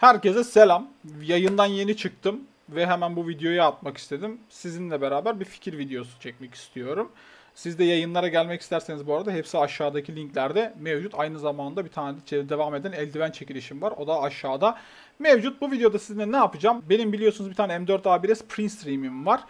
Herkese selam. Yayından yeni çıktım ve hemen bu videoyu atmak istedim. Sizinle beraber bir fikir videosu çekmek istiyorum. Siz de yayınlara gelmek isterseniz bu arada hepsi aşağıdaki linklerde mevcut. Aynı zamanda bir tane devam eden eldiven çekilişim var. O da aşağıda mevcut. Bu videoda sizinle ne yapacağım? Benim biliyorsunuz bir tane M4A1S print stream'im var.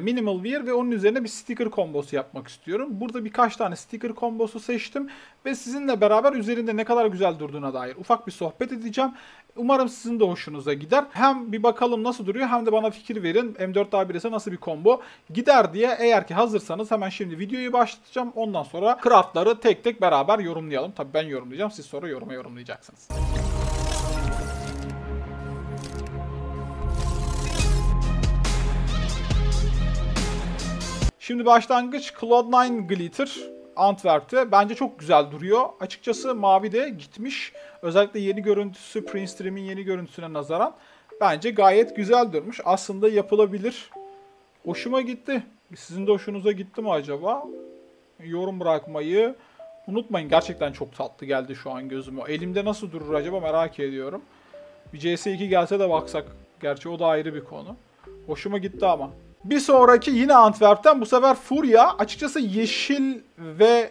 Minimal wear ve onun üzerine bir sticker kombosu yapmak istiyorum. Burada birkaç tane sticker kombosu seçtim ve sizinle beraber üzerinde ne kadar güzel durduğuna dair ufak bir sohbet edeceğim. Umarım sizin de hoşunuza gider. Hem bir bakalım nasıl duruyor hem de bana fikir verin M4A1S'e nasıl bir kombo gider diye. Eğer ki hazırsanız hemen şimdi videoyu başlatacağım. Ondan sonra craftları tek tek beraber yorumlayalım. Tabii ben yorumlayacağım, siz sonra yorumlayacaksınız. Şimdi başlangıç Cloud Nine Glitter Antwerp'te. Bence çok güzel duruyor. Açıkçası mavi de gitmiş. Özellikle yeni görüntüsü, print stream'in yeni görüntüsüne nazaran bence gayet güzel durmuş. Aslında yapılabilir. Hoşuma gitti. Sizin de hoşunuza gitti mi acaba? Yorum bırakmayı unutmayın. Gerçekten çok tatlı geldi şu an gözüme. Elimde nasıl durur acaba merak ediyorum. Bir CS2 gelse de baksak. Gerçi o da ayrı bir konu. Hoşuma gitti ama. Bir sonraki yine Antwerp'ten bu sefer Furia. Açıkçası yeşil ve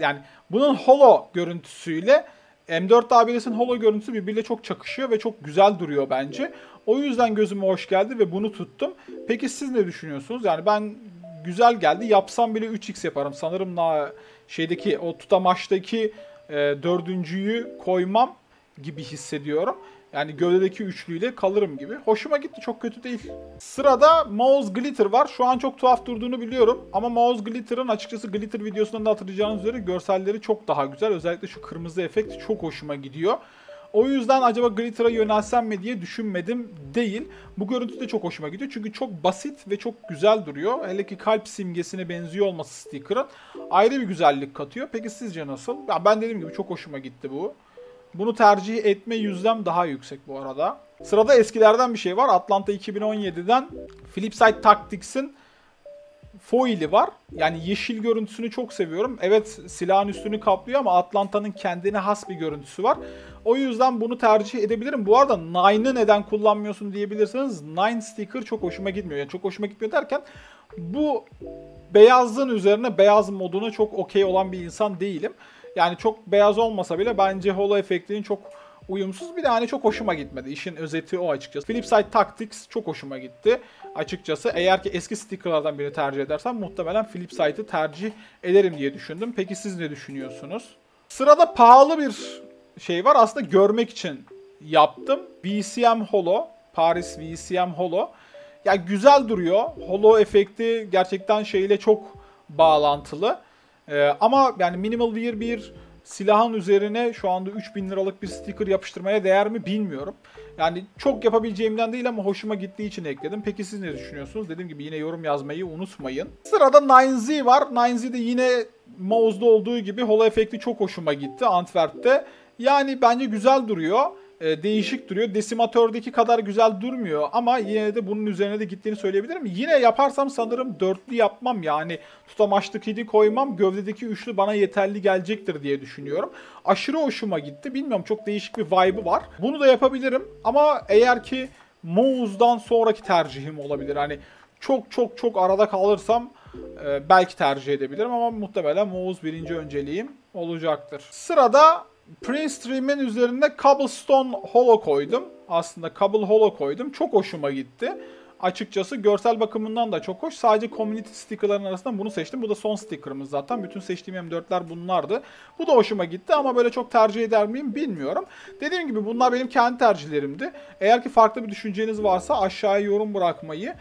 yani bunun holo görüntüsüyle M4A1S'in holo görüntüsü birbiriyle çok çakışıyor ve çok güzel duruyor bence. O yüzden gözüme hoş geldi ve bunu tuttum. Peki siz ne düşünüyorsunuz? Yani ben güzel geldi. Yapsam bile 3x yaparım. Sanırım şeydeki o tutamaçtaki dördüncüyü koymam gibi hissediyorum. Yani gövdedeki üçlüyle kalırım gibi. Hoşuma gitti, çok kötü değil. Sırada MOUZ Glitter var. Şu an çok tuhaf durduğunu biliyorum. Ama MOUZ Glitter'ın açıkçası Glitter videosundan da hatırlayacağınız üzere görselleri çok daha güzel. Özellikle şu kırmızı efekt çok hoşuma gidiyor. O yüzden acaba Glitter'a yönelsem mi diye düşünmedim değil. Bu görüntü de çok hoşuma gidiyor. Çünkü çok basit ve çok güzel duruyor. Hele ki kalp simgesine benziyor olması sticker'ın ayrı bir güzellik katıyor. Peki sizce nasıl? Ya ben dediğim gibi çok hoşuma gitti bu. Bunu tercih etme yüzdem daha yüksek bu arada. Sırada eskilerden bir şey var. Atlanta 2017'den Flipside Tactics'in foil'i var. Yani yeşil görüntüsünü çok seviyorum. Evet silahın üstünü kaplıyor ama Atlanta'nın kendine has bir görüntüsü var. O yüzden bunu tercih edebilirim. Bu arada 9'ı neden kullanmıyorsun diyebilirsiniz. 9 sticker çok hoşuma gitmiyor. Yani çok hoşuma gitmiyor derken bu beyazın üzerine beyaz moduna çok okey olan bir insan değilim. Yani çok beyaz olmasa bile bence holo efektinin çok uyumsuz, bir de hani çok hoşuma gitmedi. İşin özeti o açıkçası. Flipside Tactics çok hoşuma gitti açıkçası. Eğer ki eski stickerlardan birini tercih edersem muhtemelen Flipside'ı tercih ederim diye düşündüm. Peki siz ne düşünüyorsunuz? Sırada pahalı bir şey var. Aslında görmek için yaptım. Vcm holo. Paris Vcm holo. Ya güzel duruyor. Holo efekti gerçekten şeyle çok bağlantılı. Ama yani minimal wear bir silahın üzerine şu anda 3000 liralık bir sticker yapıştırmaya değer mi bilmiyorum. Yani çok yapabileceğimden değil ama hoşuma gittiği için ekledim. Peki siz ne düşünüyorsunuz? Dediğim gibi yine yorum yazmayı unutmayın. Sırada 9Z var. 9Z de yine MOUZ'da olduğu gibi holo efekti çok hoşuma gitti Antwerp'te. Yani bence güzel duruyor. Değişik duruyor. Desimatördeki kadar güzel durmuyor ama yine de bunun üzerine de gittiğini söyleyebilirim. Yine yaparsam sanırım dörtlü yapmam, yani tutamaçlıkıydı koymam. Gövdedeki üçlü bana yeterli gelecektir diye düşünüyorum. Aşırı hoşuma gitti. Bilmiyorum, çok değişik bir vibe'ı var. Bunu da yapabilirim ama eğer ki MOUZ'dan sonraki tercihim olabilir. Hani çok arada kalırsam belki tercih edebilirim ama muhtemelen MOUZ birinci önceliğim olacaktır. Sırada Print Stream'in üzerinde Cobblestone Holo koydum. Aslında Cobble Holo koydum. Çok hoşuma gitti. Açıkçası görsel bakımından da çok hoş. Sadece community sticker'ların arasından bunu seçtim. Bu da son sticker'ımız zaten. Bütün seçtiğim M4'ler bunlardı. Bu da hoşuma gitti ama böyle çok tercih eder miyim bilmiyorum. Dediğim gibi bunlar benim kendi tercihlerimdi. Eğer ki farklı bir düşünceniz varsa aşağıya yorum bırakmayı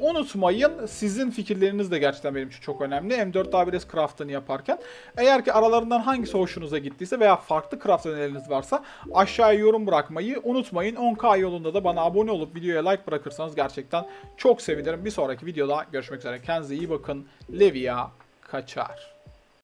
unutmayın. Sizin fikirleriniz de gerçekten benim için çok önemli. M4A1S craft'ını yaparken. Eğer ki aralarından hangisi hoşunuza gittiyse veya farklı craft önerileriniz varsa aşağıya yorum bırakmayı unutmayın. 10K yolunda da bana abone olup videoya like bırakırsanız gerçekten çok sevinirim. Bir sonraki videoda görüşmek üzere. Kendinize iyi bakın. Levia kaçar.